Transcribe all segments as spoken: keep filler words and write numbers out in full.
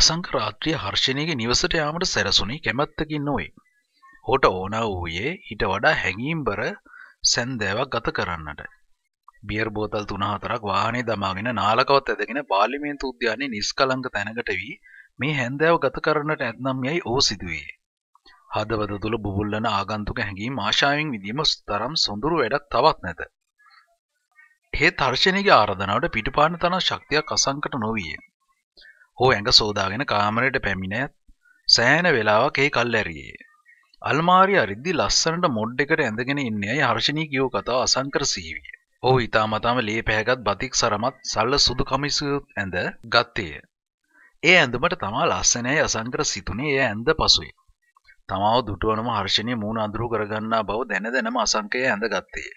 असंक रात्रिय හර්ෂණියගේ නිවසට යාමට සැරසුණි කැමැත්තකින් නොවේ. ඔහුට ඕන වූයේ ඊට වඩා හැඟීම්බර සැන්දෑවක් ගත කරන්නට. බියර් බෝතල් තුන හතරක් වාහනේ දමාගෙන නාලකවත් ඇදගෙන පාර්ලිමේන්තු උද්‍යානයේ නිෂ්කලංක තැනකට වී මේ හැන්දෑව ගත කරන්නට ඇතනම් යයි ඔහු සිදුවේ. හදවත තුල බුබුල්වන ආගන්තුක හැඟීම් ආශාවෙන් විදීම තරම් සොඳුරු වැඩක් තවත් නැත. එහෙත් හර්ෂණියගේ ආරාධනාවට පිටුපාන තරම් ශක්තියක් අසංකට නොවිය. ඔහු ඇඟ සෝදාගෙන කාමරයට පැමිණියත් සෑහෙන වේලාවක් ඒ කල්ැරියේ. අල්මාරිය අරිද්දි ලස්සනට මොඩ් එකට ඇඳගෙන ඉන්නේයි හර්ෂණී කියව කතාව අසංකර සීවිය. ඔහු ඊටාමතාම ලේ පැහැගත් බතික් සරමත් සල්ල සුදු කමිසුත් ඇඳ ගත්තේය. ඒ ඇඳුමට තමා ලස්සනයි අසංකර සිතුනේ. ඒ ඇඳ පසුයි. තමාව දුටුවනම හර්ෂණී මූණ අඳුරු කරගන්නා බව දැන දැනම අසංකය ඇඳ ගත්තේය.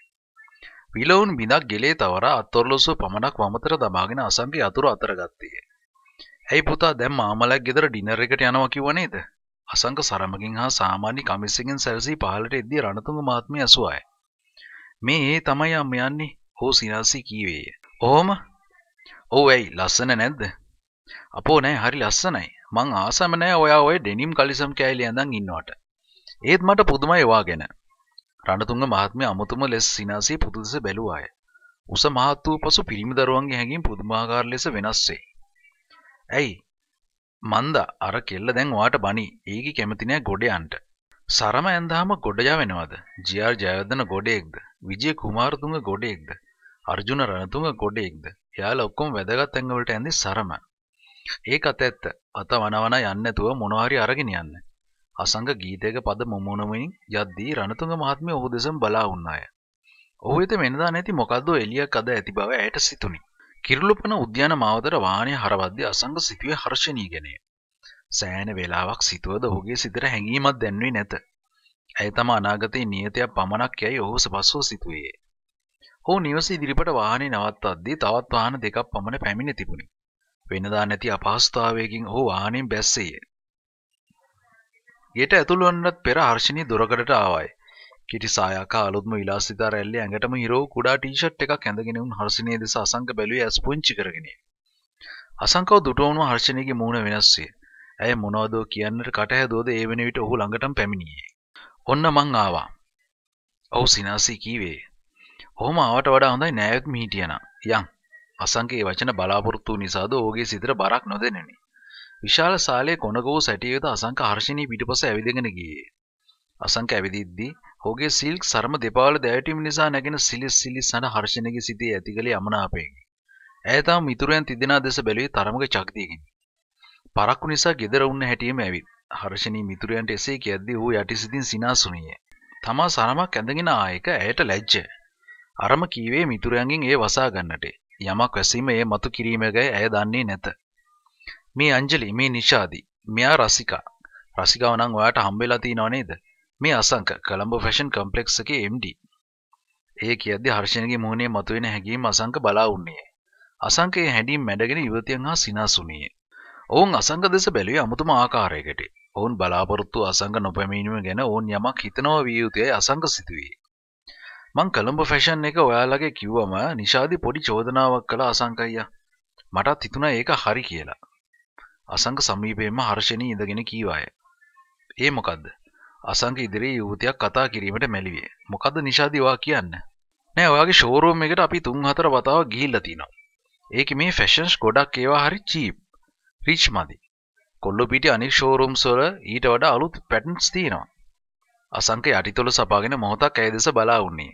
විලවුන් බිඳක් ගෙලේ තවරා අත්වලසු පමණක් වමතර දමාගෙන අසංකය අතුරු අතර ගත්තේය. ඇයි පුතා දැන් මාමලක් ගෙදර ඩිනර් එකට යනවා කිව්ව නේද? අසංක සරමකින් හා සාමාන්‍ය කමිසෙකින් සැරසී පහළට එද්දී රණතුංග මහත්මිය අසුවාය. මේ ඒ තමයි අම් යන්නේ, හෝ සිනාසී කීවේය. "ඔහොම? ඔව් ඇයි ලස්සන නැද්ද?" "අපෝ නෑ, හරි ලස්සනයි. මං ආසම නෑ ඔයා ඔය ඩෙනිම් කලිසම් කෑලි ඇඳන් ඉන්නවට. ඒත් මට පුදුමයි ඔයා ගැන." රණතුංග මහත්මිය අමුතුම ලෙස සිනාසී පුදුදස බැලුවාය. උස මහත් වූ පසු පිරිමි දරුවන්ගේ හැඟීම් පුදුමාකාර ලෙස වෙනස් වේ. "ඇයි මන්දා අර කෙල්ල දැන් ඔයාට බනි. ඒකේ කැමති නෑ ගොඩ යන්න. සරම ඇඳාම ගොඩ යවෙනවද? ජී.ආර්. ජයවර්ධන ගොඩේක්ද? විජේ කුමාරතුංග ගොඩේක්ද? අර්ජුන රණතුංග ගොඩේක්ද? එයාලා ඔක්කොම වැදගත් ඇඟ වලට ඇඳි සරම. ඒකත් ඇත්ත. අත වනවන යන්නේ නැතුව මොනවා හරි අරගෙන යන්න." අසංග ගීතයක පද මොමුණුමින් යද්දී රණතුංග මහත්මිය ඔහු දෙසම බලා වුණාය. ඔහු වෙත මෙන්නදා නැති මොකද්දෝ එළියක් අද ඇති බව ඇයට සිතුණි. කිරුළුපන උද්‍යාන මාවතර වාහනය හරවද්දී අසංග සිතුවේ හර්ෂණී ගැන. සෑහෙන වේලාවක් සිතුවද ඔහුගේ සිතට හැඟීමක් දැනුනේ නැත. ඇය තම අනාගතයේ නියතයක් පමණක් යයි ඔහු සපස්සෝ සිතුවේ. ඔහු නිවස ඉදිරිපිට වාහනේ නවත්තද්දී තවත් වාහන දෙකක් පමණ පැමිණ තිබුණි. වෙනදා නැති අපහසුතාවයකින් ඔහු වාහනෙන් බැස්සේය. ගෙට ඇතුළු වන්නත් පෙර හර්ෂණී දොරකඩට ආවායි. කිටි සායක අලුත්ම විලාසිතා රැල්ලේ ඇඟටම හිරෝ කුඩා ටී-ෂර්ට් එකක් ඇඳගෙන උන් හර්ෂණිය දෙස අසංක බැලුවේ ඇස් පුංචි කරගෙන. අසංකව දුටුවම හර්ෂණියගේ මූණ වෙනස් විය. ඇය මොනවද කියන්නට කට හැදුවද ඒ වෙන විට ඔහු ළඟටම පැමිණියේ. "ඔන්න මං ආවා." ඔහු සිනාසී කීවේ. "ඔහොම ආවට වඩා හොඳයි නෑයොත් මිහිටියනම්. යන්." අසංකේ වචන බලාපොරොත්තු නිසාද ඔහුගේ සිතට බරක් නොදැනුනි. විශාල ශාලයේ කොනගෝ සැටියෙද අසංක හර්ෂණිය පිටුපස ඇවිදගෙන ගියේ. අසංක ඇවිදිද්දී ඔහුගේ සිල්ක් සරම දෙපාවල දැවටීම නිසා නැගෙන සිලිස් සිලිස් සන හර්ෂණියගේ සිතේ ඇතිගලේ යමනාපයෙන්. ඇය තාම මිතුරයන් තිදෙනා දෙස බැලුවේ තරමක චක්තියකින්. පරක්කු නිසා ගෙදර උන්න හැටියෙම ඇවිත් හර්ෂණී මිතුරයන්ට එසේ කියද්දී ඔහු යටිසිතින් සිනාසුණියේ. තමා සරමක් ඇඳගෙන ආයක ඇයට ලැජ්ජ. අරම කීවේ මිතුරයන්ගෙන් ඒ වසා ගන්නට. යමක් වැසීම ඒ මතු කිරීමක ඇය දන්නේ නැත. "මේ අංජලි, මේ නිෂාදි, මෙයා රසිකා. රසිකාව නම් ඔයාට හම්බෙලා තියනව නේද? මේ අසංක කොළඹ ෆැෂන් කම්ප්ලෙක්ස් එකේ එම් ඩී." ඒ කියද්දී හර්ෂණගේ මූණේ මතුවෙන හැඟීම් අසංක බලා වුණේ. අසංකේ හැඬීම් මැඩගෙන යුවතියන් හා සිනාසුණියේ. ඔවුන් අසංක දෙස බැලුවේ අමුතුම ආකාරයකට. ඔවුන් බලාපොරොත්තු අසංක නොපැමිණීම ගැන ඔවුන් යමක් හිතනවා විය යුතුයයි අසංක සිතුවේ. "මං කොළඹ ෆැෂන් එක ඔයාලගේ කිව්වම නිෂාදි පොඩි චෝදනාවක් කළා අසංක අයියා. මටත් හිතුණා ඒක හරි කියලා." අසංක සමීපෙම හර්ෂණී ඉඳගෙන කීවාය. "ඒ මොකද්ද?" අසංක ඉදිරියේ යුවතියක් කතා කිරීමට මැලිවිය. "මොකද්ද නිෂාදි ඔයා කියන්න?" "නෑ, ඔයාගේ ෂෝරූම් එකට අපි තුන් හතර වතාවක් ගිහිල්ලා තිනවා. ඒකේ මේ ෆැෂන්ස් ගොඩක් ඒවා හරි චීප්, රිච් මදි. කොල්ලෝ පිටි අනික් ෂෝරූම්ස් වල ඊට වඩා අලුත් පැටර්න්ස් තියෙනවා." අසංක යටිතොල සපාගෙන මොහොතක් ඇය දෙස බලා වුණේ.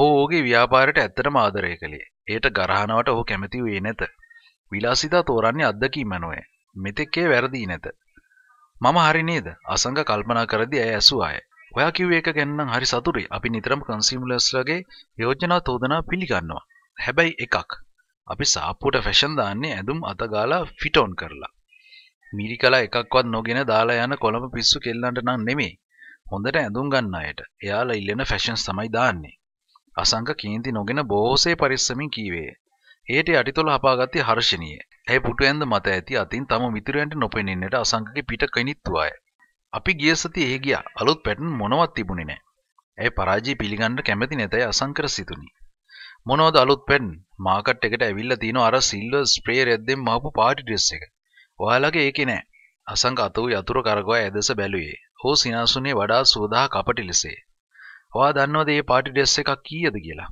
ඔහු ඔහුගේ ව්‍යාපාරයට ඇත්තටම ආදරය කළේ. ඒට ගරහනවට ඔහු කැමති වුණේ නැත. විලාසිතා තෝරන්නේ අත්දැකීම නොවේ. මෙතෙක්ේ වැරදි නැත. "මම හරි නේද?" අසංක කල්පනා කරදී ඇය ඇසුවාය. "ඔයා කිව්වේ එක ගැන නම් හරි සතුටුයි. අපි නිතරම කන්සියුමර්ස්ලාගේ යෝජනා තෝදනා පිළිගන්නවා. හැබැයි එකක්. අපි සාප්පුවට ෆැෂන් දාන්නේ ඇඳුම් අතගාලා ෆිට ඔන් කරලා. මිරිකලා එකක්වත් නොගෙන දාලා යන කොළඹ පිස්සු කෙල්ලන්ට නම් නෙමෙයි. හොඳට ඇඳුම් ගන්න අයට. එයාලා ඉල්ලන ෆැෂන්ස් තමයි දාන්නේ." අසංක කේන්ති නොගෙන බොහෝසේ පරිස්සමින් කීවේ. ඒට යටිතොල හපාගත්තේ හර්ෂණීය. ඇය පුටුඇන්ද මත ඇති අතින් තම මිතුරයන්ට නොපෙනෙන්නට අසංකගේ පිට කනිත්තුවාය. "අපි ගිය සතියේ ඒ ගියා. අලුත් පැටර්න් මොනවත් තිබුණේ නැහැ." ඇය පරාජය පිළිගන්න කැමති නැතයි අසංකර සිතුණි. "මොනවද අලුත් පැටර්න්? මාකට් එකට ඇවිල්ලා තිනෝ අර සිල්වර් ස්ප්‍රේ රෙද්දෙන් මහපු පාටි ඩ්‍රෙස් එක. ඔයාලගේ ඒකනේ අසංගත වූ යතුරුකාරකව ඇදස බැලුවේ. ඔහු සිනාසුනේ වඩා සෝදා කපටි ලෙසේ. ඔයා දන්නවද මේ පාටි ඩ්‍රෙස් එකක් කීයද කියලා?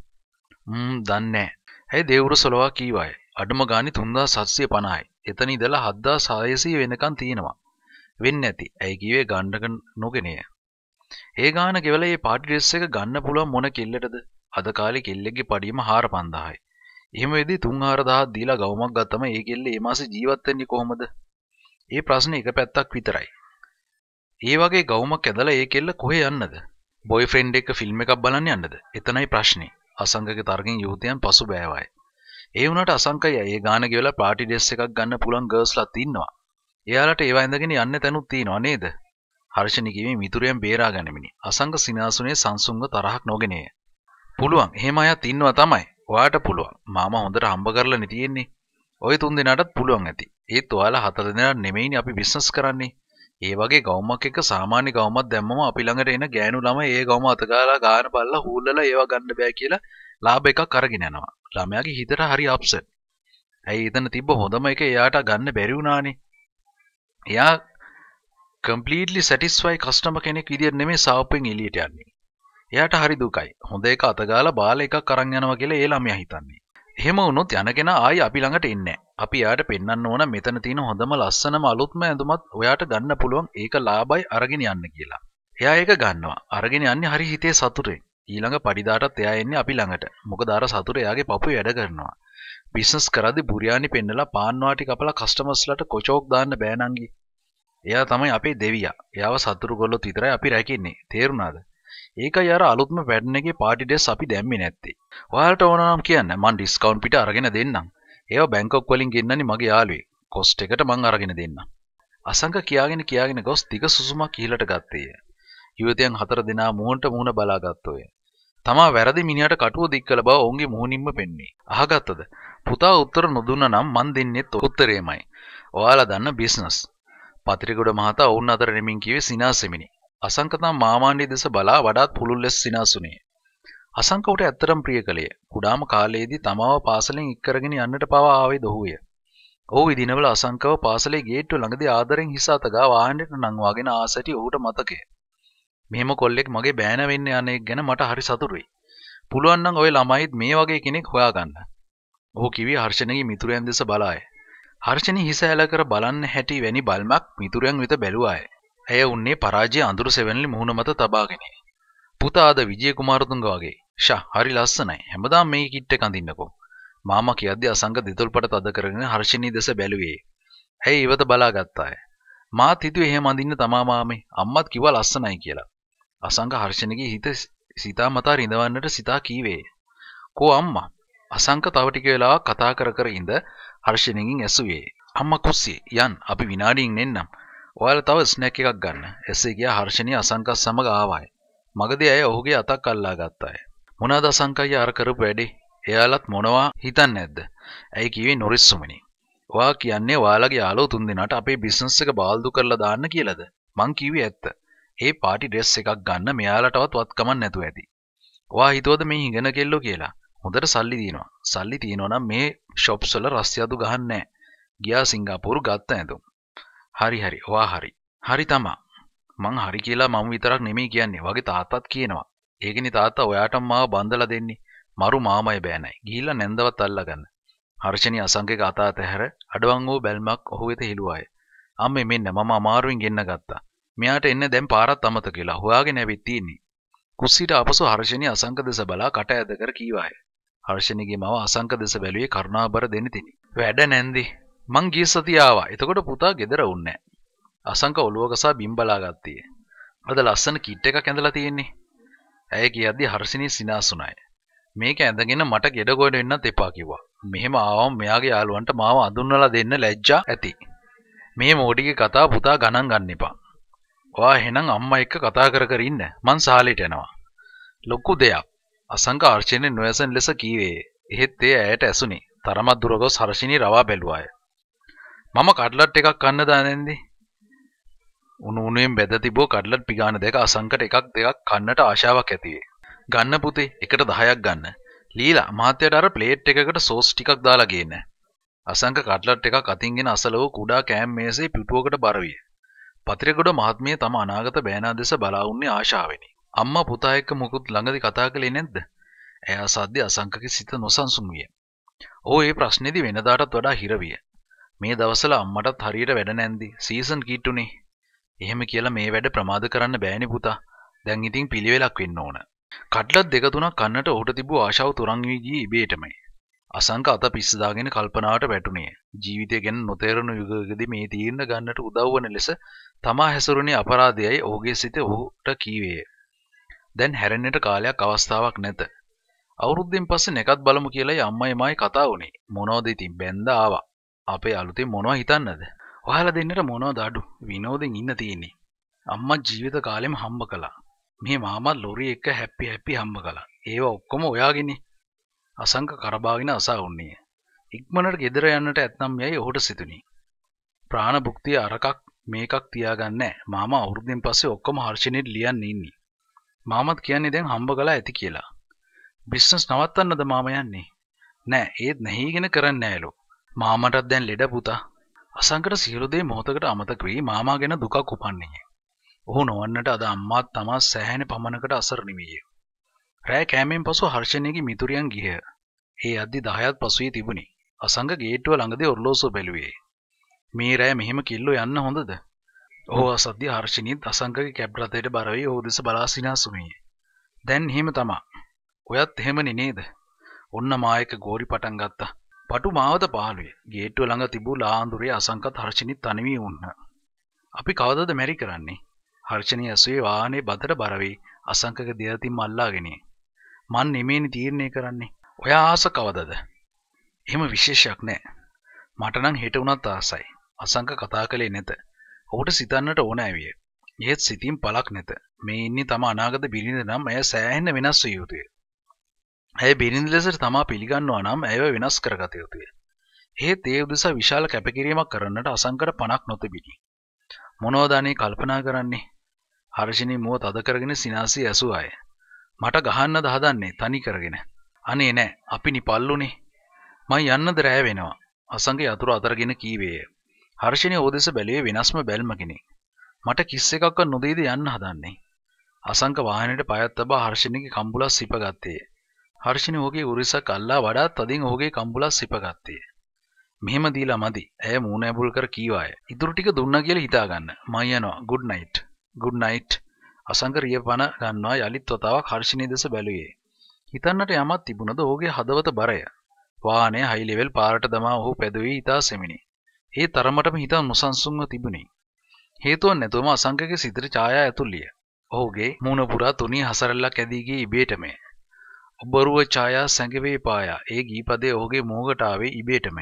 ම්ම් දන්නේ නැහැ. ඇයි දේවුරු සලවා කීවායි? අඩම ගානේ තුන් හදාස් සතසිය පනහයි. එතන ඉඳලා හත් හදාස් හයසිය වෙනකන් තියෙනවා. වෙන්නේ නැති. ඇයි කිව්වේ ගන්න නොගෙනේ? ඒ ගාන කෙවල මේ පාටි ඩ්‍රෙස් එක ගන්න පුළුවන් මොන කිල්ලටද? අද කාලේ කිල්ලෙක්ගේ පඩියම හාර පන්දාහයි. එහෙම වෙදී තුන් හාර දහස් දීලා ගවමක් ගත්තම ඒ කෙල්ලේ මේ මාසේ ජීවත් වෙන්නේ කොහොමද? ඒ ප්‍රශ්නේ එක පැත්තක් විතරයි. ඒ වගේ ගවමක් ඇදලා ඒ කෙල්ල කොහෙ යන්නද? බොයිෆ්‍රෙන්ඩ් එක්ක ෆිල්ම් එකක් බලන්න යන්නද? එතනයි ප්‍රශ්නේ. අසංකගේ තර්කෙන් යුවතියන් පසුබෑවයි. ඒ වුණාට අසංකයි ඒ ගාන ගෙවලා පාටි ඩ්‍රෙස් එකක් ගන්න පුළුවන් ගර්ල්ස්ලාත් ඉන්නවා. එයාලට ඒවා ඇඳගෙන යන්න තැනුත් තියෙනවා නේද? හර්ෂණි කිව්වේ මිතුරයන් බේරා ගනිමිනි. අසංක සිනාසුනේ සංසුන්ව තරහක් නොගෙනේ. පුළුවන්. එහෙම අයත් ඉන්නවා තමයි. ඔයාට පුළුවන්. මාමා හොඳට හම්බ කරලානේ තියෙන්නේ. ඔය තුන් දෙනාටත් පුළුවන් ඇති. ඒත් ඔයාලා හතර දෙනා නෙමෙයිනේ අපි බිස්නස් කරන්නේ. ඒ වගේ ගවුමක් එක සාමාන්‍ය ගවුමක් දැම්මම අපි ළඟට එන ගෑනු ළමයි ඒ ගවුම අතගාලා ගාන බල්ලා හූල්ලලා ඒව ගන්න බෑ කියලා ලාභ එකක් අරගෙන යනවා. ළමයාගේ හිතට හරි අප්සෙට්. ඇයි එතන තිබ්බ හොඳම එක එයාට ගන්න බැරි වුණානේ. එයා කම්ප්ලීට්ලි සැටිස්ෆයි කස්ටමර් කෙනෙක් විදියට නෙමෙයි සාප්පෙන් එළියට යන්නේ. එයාට හරි දුකයි. හොඳ එක අතගාලා බාල එකක් අරන් යනවා කියලා ඒ ළමයා හිතන්නේ. එහෙම වුණොත් යනකෙනා ආයි අපි ළඟට එන්නේ නැහැ. අපි එයාට පෙන්වන්න ඕන මෙතන තියෙන හොඳම ලස්සනම අලුත්ම ඇඳුමත් ඔයාට ගන්න පුළුවන්. ඒක ලාභයි අරගෙන යන්න කියලා. එයා ඒක ගන්නවා. අරගෙන යන්නේ හරි හිතේ සතුටෙන්. ඊළඟ පඩිදාටත් එයා එන්නේ අපි ළඟට. මොකද අර සතුට එයාගේ පපුවේ වැඩ කරනවා. බිස්නස් කරද්දී බුරියානි පෙන්නලා පාන්වා ටික අපලා කස්ටමර්ස්ලාට කොචෝක් දාන්න බෑ නංගි. එයා තමයි අපේ දෙවියා. එයාව සතුරු ගොල්ලොත් විතරයි අපි රැකෙන්නේ. තේරුණාද? ඒකයි අර අලුත්ම පැඩන් එකේ පාටි ඩ්‍රෙස් අපි දැම්මේ නැත්තේ. ඔයාලට ඕන නම් කියන්න මං ඩිස්කවුන්ට් පිට අරගෙන දෙන්නම්. ඒව බැංකොක් වලින් ගෙන්නන්නේ මගේ යාළුවේ. කොස්ට් එකට මං අරගෙන දෙන්නම්. අසංක කියාගෙන කියාගෙන ගොස් දිග සුසුමක් ඉහළට ගත්තේය. යුවතියන් හතර දෙනා මූණට මූණ බලාගත්තෝය. තමා වැරදි මිනිහට කටුව දික් කළ බව ඔවුන්ගේ මූණින්ම පෙන්නේ. අහගත්තද? පුතා උත්තර නොදුන්නා නම් මං දෙන්නෙත් උත්තරේමයි. ඔයාලා දන්න බිස්නස්. පතිරිගොඩ මහතා ඔවුන් අතර නෙමින් කිව්වේ සිනාසෙමිනි. අසංකතම් මාමාණ්ඩිය දෙස බලා වඩාත් පුළුල් ලෙස සිනාසුනේ. අසංකවට ඇත්තටම ප්‍රිය කලේ. කුඩාම කාලයේදී තමාව පාසලෙන් එක් කරගෙන යන්නට පවා ආවේ දොහුවේ. ඔහු ඉදිනවල අසංකව පාසලේ ගේට්ටුව ළඟදී ආදරෙන් හිස අතගා වාහනයට නංවාගෙන ආ සිටි ඔහුට මතකය. මෙහෙම කොල්ලෙක් මගේ බෑන වෙන්න යන එක ගැන මට හරි සතුටුයි. පුළුවන් නම් ওই ළමයිත් මේ වගේ කෙනෙක් හොයාගන්න. ඔහු කිවි හර්ෂණගේ මිතුරයන් දෙස බලාය. හර්ෂණි හිස ඇල කර බලන්න හැටි වැනි බල්මක් මිතුරයන් වෙත බැලුවාය. ඇය උන්නේ පරාජය අඳුරු සෙවණලි මුහුණ මත තබාගෙන. පුතා අද විජය කුමාරතුංග වගේ. ෂා හරි ලස්සනයි. හැමදාම මේ කිට් එක අඳින්නකෝ. මාමා කියද්දී අසංක දෙතොල්පට තද කරගෙන හර්ෂණී දෙස බැලුවේ. ඇයි ඉවත බලාගත්තාය. මාත් හිතුවේ එහෙම අඳින්න තමා මාමේ. අම්මත් කිව්වා ලස්සනයි කියලා. අසංක හර්ෂණගේ හිත සිතාමතා රිඳවන්නට සිතා කීවේ. "කෝ අම්මා." අසංක තව ටික වෙලාවක් කතා කර කර ඉඳ හර්ෂණීගෙන් ඇසුවේ. "අම්මා කුස්සිය යන් අපි විනාඩියෙන් එන්නම්." ඔයාලා තව ස්නැක් එකක් ගන්න. එසේ ගියා හර්ෂණී අසංකත් සමග ආවායි. මගදී ඇය ඔහුගේ අතක් අල්ලා ගත්තාය. මොනවාද අසංකයි අර කරපු වැඩේ? එයාලත් මොනවා හිතන්නේ නැද්ද? ඇයි කිව්වේ නොරිස්සුමනේ. ඔයා කියන්නේ ඔයාලගේ යාළුවෝ තුන් දෙනාට අපේ බිස්නස් එක බාල්දු කරලා දාන්න කියලාද? මං කිව්වේ ඇත්ත. ඒ පාටි ඩ්‍රෙස් එකක් ගන්න මෙයාලටවත් වත්කමක් නැතුව ඇති. ඔයා හිතුවද මේ හිඟන කෙල්ලෝ කියලා? හොඳට සල්ලි දිනවා. සල්ලි තියෙනවා නම් මේ ෂොප්ස් වල රස්තියාදු ගහන්නේ නැහැ. ගියා සිංගප්පූරු ගත්ත ඇඳුම්. හරි හරි ඔයා හරි හරි තමා මං හරි කියලා මම විතරක් නෙමෙයි කියන්නේ වගේ තාත්තත් කියනවා. ඒකනේ තාත්තා ඔයාටම මාව බඳලා දෙන්නේ. මරු මාමයි බෑනයි ගිහිල්ලා නැන්දවත් අල්ලගන්න. හර්ෂණී අසංකේක අතාත ඇහැර අඩවන් වූ බැල්මක් ඔහු වෙත හිලුවාය. අම්මේ මෙන්න මම අමාරුවෙන් ගෙන්න ගත්තා. මෙයාට එන්න දැන් පාරක් අමතක කියලා හොයාගෙන ඇවිත් තියෙන්නේ. කුස්සියට ආපසු හර්ෂණී අසංක දෙස බලා කට ඇද කර කීවාය. හර්ෂණීගේ මව අසංක දෙස බැලුවේ කරුණාබර දෙනිතිනි. වැඩ නැන්දි මං ගිය සතිය ආවා. එතකොට පුතා ගෙදර වුන්නේ නැහැ. අසංක ඔළුව ගසා බිම් බලා ගත්තේ. අද ලස්සන කිට් එකක් ඇඳලා තියෙන්නේ. ඇය කියද්දි හර්ෂණී සිනාසුණාය. මේක ඇඳගෙන මට ගෙඩ ගොඩ වෙන්නත් එපා කිව්වා. මෙහෙම ආවම මෙයාගේ යාළුවන්ට මාව අඳුන්වලා දෙන්න ලැජ්ජා ඇති. මේ මොඩිගේ කතා පුතා ගණන් ගන්න එපා. ඔයා එහෙනම් අම්මා එක්ක කතා කර කර ඉන්න. මං සාලෙට යනවා. ලොකු දෙයක්. අසංක හර්ෂණී නොයසන් ලෙස කීවේ. එහෙත් ඒ ඇයට ඇසුනේ. තරමක් දුර ගොස් හර්ෂණී රවා බැලුවාය. මම කඩලට් එකක් කන්න දානෙන්දි. උණු උණුවෙන් බෙද තිබෝ කඩලට් පිගාන දෙක අසංකට එකක් දෙකක් කන්නට ආශාවක් ඇතිවේ. ගන්න පුතේ එකට දහයක් ගන්න. ලීලා මහත්තයාට අර ප්ලේට් එකකට සෝස් ටිකක් දාලා ගේන්න. असंक काटलट එකක් අතින් ගෙන අසලව කුඩා කෑම මේසේ පිටුවකට බර විය. පතිරගොඩ මහත්මිය තම අනාගත බෑනා දෙස බලා වුණේ ආශාවෙනි. අම්මා පුතා එක්ක මුකුත් ළඟදී කතා කළේ නැද්ද? එයා සද්දේ අසංකගේ සිත නොසන්සුන් විය. ඔහු ඒ ප්‍රශ්නේදී වෙනදාටත් වඩා හිර විය. මේ දවස්වල අම්මටත් හරියට වැඩ නැන්දි සීසන් කීට්ටුනේ. එහෙම කියලා මේ වැඩ ප්‍රමාද කරන්න බෑනේ පුතා. දැන් ඉතින් පිළිවෙලක් වෙන්න ඕන. කට්ලට් දෙක තුනක් කන්නට ඔහුට තිබූ ආශාව තරංග වී ගියේ ඉබේටමයි. असंक अत पिस्दागे कल्पनाट बैठने जीवित नोतेर युगदी मे तीर्ण गन्नट उदवन तमा हेसरुनी अपराधे ओगेसिते ओट कीवे देन हेरण्यट काल्या कवस्तावक नेत अवृद्धिं पस नेकत बलमुखील अम्माई माय कथाउनी मोनोदिति बेंद आवा आपे आलुति मोनो हितान्नद वाल दिन्नट मोनो दाडु विनोद इन्न तीयिने अम्मा जीवित कालेम हम्बकला मे मामा लोरी एक्क हैप्पी हैप्पी हम्बकला ඒව ඔක්කොම ඔයාගිනේ असंक करबागिन असा उन्नी इक्मनट गिदर यन्नट एत्नम यई ओहट सितुनी प्राण भुक्ति अरकक मेकक तियागन्ने मामा अवृद्धिन पस्से ओक्कम හර්ෂණිට ලියන්න ඉන්නේ मामात කියන්නේ දැන් හම්බගලා ඇති කියලා බිස්නස් නවත්තන්නද මාමා යන්නේ නෑ ඒත් නැහිගෙන කරන්නේ නෑලු මාමටත් දැන් ලෙඩ පුතා අසංකට සියලු දේ මොහොතකට අමතක වී මාමා ගැන දුකක් උපන්නේ ඔහු නොවන්නට අද අම්මාත් තමා සෑහෙන පමනකට අසරණ වී රෑ කෑමෙන් පසු හර්ෂණියගේ මිතුරියන් ගිය. ඒ අද්දි දහයත් පසුයි තිබුණි. අසංක ගේට්ටුව ළඟදී ඔර්ලෝසුව බැලුවේ. මේ රෑ මෙහෙම කිල්ලෝ යන්න හොඳද? ඔහු අසද්දි හර්ෂණියත් අසංකගේ කැබ් රථයට බර වී ඔහු දෙස බලා සිනාසුමියේ. දැන් එහෙම තමා. ඔයත් එහෙමනේ නේද? ඔන්න මායක ගෝරි පටන් ගත්තා. පටු මාවත පහළුවේ. ගේට්ටුව ළඟ තිබූ ලාඳුරේ අසංකත් හර්ෂණියත් තනිවී වුණා. අපි කවදද මැරි කරන්නේ? හර්ෂණිය ඇසුවේ වාහනේ බතට බර වී අසංකගේ දෙයතින් අල්ලාගෙන. මන් නෙමෙයි තීරණය කරන්නේ. ඔයා ආස කවදද? එහෙම විශේෂයක් නැහැ. මට නම් හෙට උනත් ආසයි. අසංක කතා කළේ නැත. ඔහුට සිතන්නට ඕන ඇවිය. එහෙත් සිතින් පළක් නැත. මේ ඉන්නේ තම අනාගත බිරිඳ නම් ඇය සෑහෙන වෙනස් විය යුතුය. ඇය බිරිඳ ලෙස තමා පිළිගන්නවා නම් ඇයව වෙනස් කරගත යුතුය. එහෙත් ඒ උදෙසා විශාල කැපකිරීමක් කරන්නට අසංකට පණක් නොතිබිණි. මොනවද අනේ කල්පනා කරන්නේ? හර්ෂණී මුව තද කරගෙන සිනාසී ඇසුවාය. මට ගහන්නද හදන්නේ තනි කරගෙන අනේ නෑ අපි නිපල්ලුනේ මම යන්නද රැය වෙනවා අසංගේ යතුරු අතරගෙන කීවේය හර්ෂණිය ඕදෙස බැලුවේ වෙනස්ම බැල්මකිනේ මට කිස් එකක්වත් නොදෙයිද යන්න හදන්නේ අසංක වාහනේට පයත් තබා හර්ෂණියගේ කම්බුලස් සිපගත්තේ හර්ෂණිය ඔහුගේ උරිසක් අල්ලා වඩාත් තදින් ඔහුගේ කම්බුලස් සිපගත්තේ මෙහෙම දීලා මදි ඇය මූණ ඇඹුල් කර කීවාය ඉතුරු ටික දුන්නා කියලා හිතාගන්න මම යනවා good night good night Asanka රියපණ ගන්නවා යලිත් වතාවක් හර්ෂණී දෙස බැලුවේ. හිතන්නට යමක් තිබුණද ඔහුගේ හදවත බරය. වාහනේ හයි ලෙවල් පාරට දමා ඔහු පැදුවේ ඊතා සෙමිනි. ඒ තරමටම හිත නොසන්සුන්ව තිබුණි. හේතුවක් නැතුවම අසංකගේ සිතේ ඡායා ඇතුළිය. ඔහුගේ මූණ පුරා තුනී හසරල්ලක් ඇදී ගියේ ඉබේටම. ඔබරුව ඡායා සැඟවේ පායා. ඒ ගීපදේ ඔහුගේ මූකට ආවේ ඉබේටම.